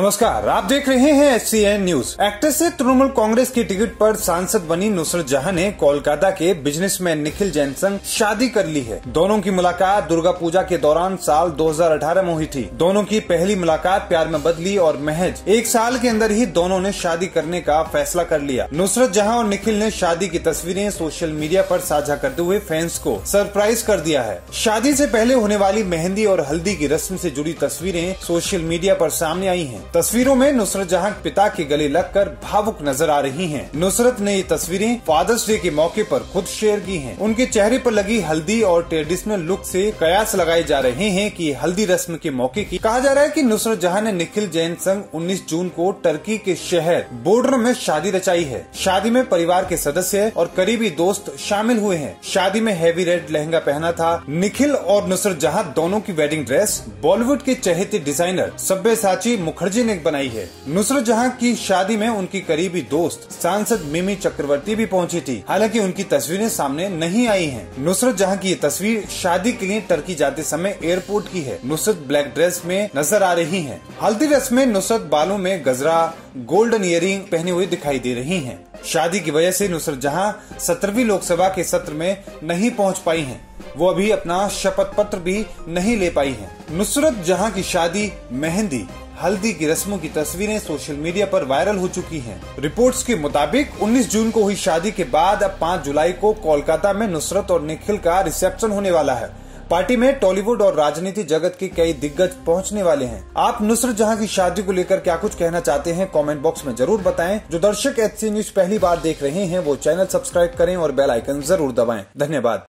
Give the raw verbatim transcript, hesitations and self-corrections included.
नमस्कार, आप देख रहे हैं एचसी न्यूज। एक्ट्रेस से तृणमूल कांग्रेस की टिकट पर सांसद बनी नुसरत जहां ने कोलकाता के बिजनेसमैन निखिल जैन संग शादी कर ली है। दोनों की मुलाकात दुर्गा पूजा के दौरान साल दो हज़ार अठारह में हुई थी। दोनों की पहली मुलाकात प्यार में बदली और महज एक साल के अंदर ही दोनों ने शादी करने का फैसला कर लिया। नुसरत जहां और निखिल ने शादी की तस्वीरें सोशल मीडिया पर साझा करते हुए फैंस को सरप्राइज कर दिया है। शादी से पहले होने वाली मेहंदी और हल्दी की रस्म से जुड़ी तस्वीरें सोशल मीडिया पर सामने आई हैं। तस्वीरों में नुसरत जहां पिता के गले लगकर भावुक नजर आ रही हैं। नुसरत ने ये तस्वीरें फादर्स डे के मौके पर खुद शेयर की हैं। उनके चेहरे पर लगी हल्दी और ट्रेडिशनल लुक से कयास लगाए जा रहे हैं कि हल्दी रस्म के मौके की। कहा जा रहा है कि नुसरत जहां ने निखिल जैन संग उन्नीस जून को टर्की के शहर बोर्डरम में शादी रचाई है। शादी में परिवार के सदस्य और करीबी दोस्त शामिल हुए हैं। शादी में हैवी रेड लहंगा पहना था। निखिल और नुसरत जहां दोनों की वेडिंग ड्रेस बॉलीवुड के चहेते डिजाइनर सब्यसाची मुखर्जी ने बनाई है। नुसरत जहां की शादी में उनकी करीबी दोस्त सांसद मिमी चक्रवर्ती भी पहुंची थी। हालांकि उनकी तस्वीरें सामने नहीं आई हैं। नुसरत जहां की ये तस्वीर शादी के लिए टर्की जाते समय एयरपोर्ट की है। नुसरत ब्लैक ड्रेस में नजर आ रही हैं। हल्दी रस्म में नुसरत बालों में गजरा, गोल्डन ईयरिंग पहने हुए दिखाई दे रही हैं। शादी की वजह से नुसरत जहां सत्रहवीं लोकसभा के सत्र में नहीं पहुँच पाई है। वो अभी अपना शपथ पत्र भी नहीं ले पाई है। नुसरत जहां की शादी, मेहंदी, हल्दी की रस्मों की तस्वीरें सोशल मीडिया पर वायरल हो चुकी हैं। रिपोर्ट्स के मुताबिक उन्नीस जून को हुई शादी के बाद अब पाँच जुलाई को कोलकाता में नुसरत और निखिल का रिसेप्शन होने वाला है। पार्टी में टॉलीवुड और राजनीति जगत के कई दिग्गज पहुंचने वाले हैं। आप नुसरत जहां की शादी को लेकर क्या कुछ कहना चाहते हैं, कमेंट बॉक्स में जरूर बताएं। जो दर्शक एचसी न्यूज पहली बार देख रहे हैं वो चैनल सब्सक्राइब करें और बेल आइकन जरूर दबाएं। धन्यवाद।